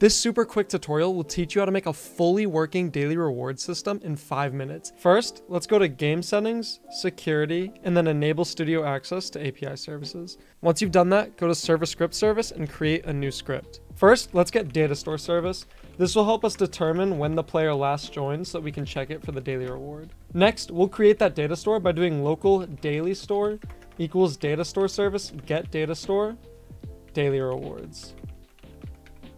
This super quick tutorial will teach you how to make a fully working daily reward system in 5 minutes. First, let's go to game settings, security, and then enable studio access to API services. Once you've done that, go to server script service and create a new script. First, let's get data store service. This will help us determine when the player last joined so that we can check it for the daily reward. Next, we'll create that data store by doing local daily store equals data store service get data store daily rewards.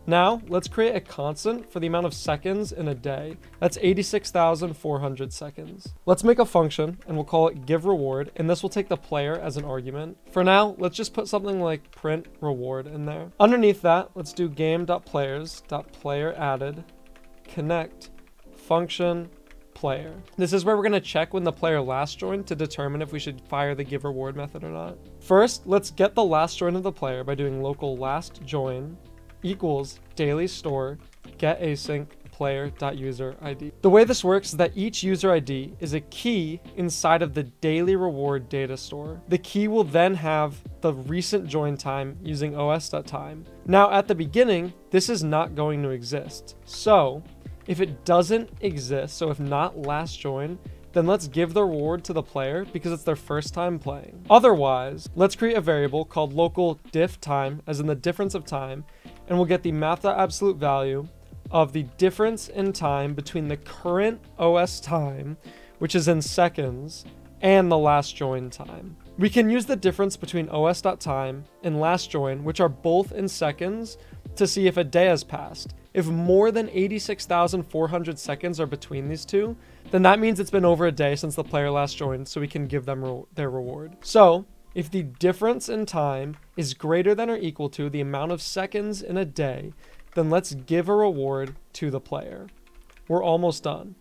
Now, let's create a constant for the amount of seconds in a day. That's 86,400 seconds. Let's make a function, and we'll call it giveReward, and this will take the player as an argument. For now, let's just put something like print reward in there. Underneath that, let's do game.players.playerAdded connect function player. This is where we're going to check when the player last joined to determine if we should fire the giveReward method or not. First, let's get the last join of the player by doing local last join equals daily store get async player.userID. The way this works is that each user ID is a key inside of the daily reward data store. The key will then have the recent join time using os.time. Now at the beginning, this is not going to exist. So if it doesn't exist, so if not last join, then let's give the reward to the player because it's their first time playing. Otherwise, let's create a variable called local diff time, as in the difference of time, and we'll get the math.absolute value of the difference in time between the current OS time, which is in seconds, and the last join time. We can use the difference between os.time and last join, which are both in seconds, to see if a day has passed. If more than 86,400 seconds are between these two, then that means it's been over a day since the player last joined, so we can give them their reward. So, if the difference in time is greater than or equal to the amount of seconds in a day, then let's give a reward to the player. We're almost done.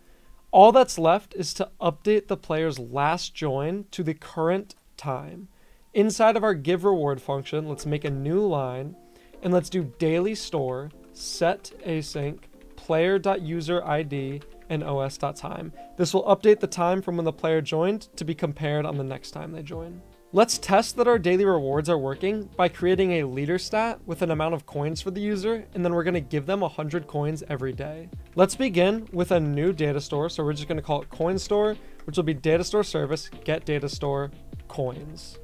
All that's left is to update the player's last join to the current time. Inside of our give reward function, let's make a new line, and let's do daily store set async player.userID and os.time. This will update the time from when the player joined to be compared on the next time they join. Let's test that our daily rewards are working by creating a leader stat with an amount of coins for the user, and then we're going to give them 100 coins every day. Let's begin with a new data store, so we're just going to call it coin store, which will be data store service get data store coins.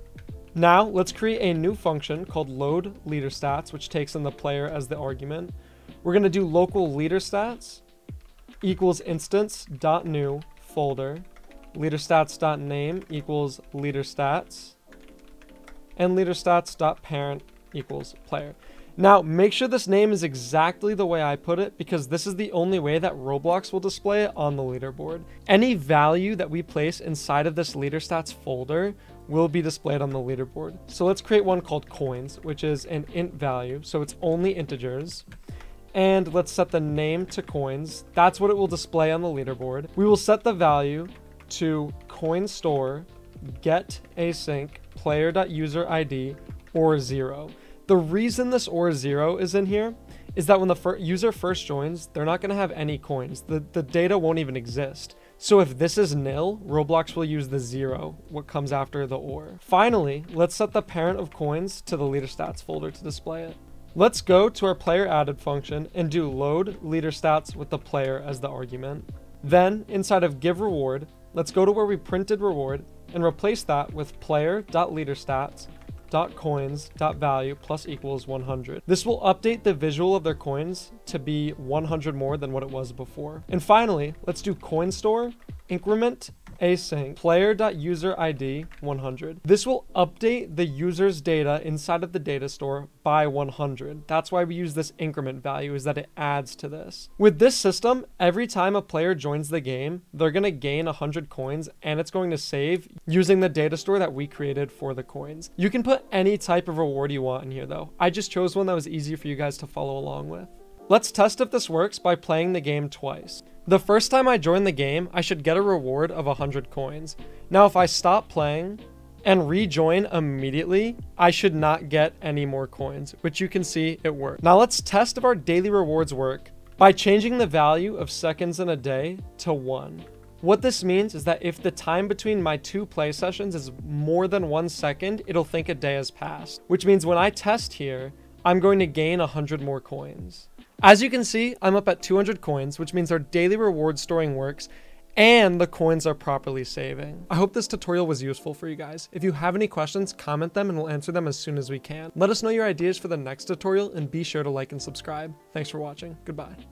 Now let's create a new function called load leader stats, which takes in the player as the argument. We're going to do local leader stats equals instance.new folder, leaderstats.name equals leaderstats, and leaderstats.parent equals player. Now make sure this name is exactly the way I put it, because this is the only way that Roblox will display it on the leaderboard. Any value that we place inside of this leaderstats folder will be displayed on the leaderboard. So let's create one called coins, which is an int value, so it's only integers. And let's set the name to coins. That's what it will display on the leaderboard. We will set the value to coin store get async player.userID or 0. The reason this or 0 is in here is that when the user first joins, they're not going to have any coins. The data won't even exist. So if this is nil, Roblox will use the 0, what comes after the or. Finally, let's set the parent of coins to the leader stats folder to display it. Let's go to our player added function and do load leader stats with the player as the argument. Then inside of give reward, let's go to where we printed reward and replace that with player.leaderstats.coins.value plus equals 100. This will update the visual of their coins to be 100 more than what it was before. And finally, let's do coin store increment async player.userID 100. This will update the user's data inside of the data store by 100. That's why we use this increment value, is that it adds to this. With this system, every time a player joins the game, they're going to gain 100 coins, and it's going to save using the data store that we created for the coins. You can put any type of reward you want in here though. I just chose one that was easy for you guys to follow along with. Let's test if this works by playing the game twice. The first time I join the game, I should get a reward of 100 coins. Now, if I stop playing and rejoin immediately, I should not get any more coins, which you can see it worked. Now let's test if our daily rewards work by changing the value of seconds in a day to 1. What this means is that if the time between my two play sessions is more than 1 second, it'll think a day has passed, which means when I test here, I'm going to gain 100 more coins. As you can see, I'm up at 200 coins, which means our daily reward storing works and the coins are properly saving. I hope this tutorial was useful for you guys. If you have any questions, comment them and we'll answer them as soon as we can. Let us know your ideas for the next tutorial and be sure to like and subscribe. Thanks for watching. Goodbye.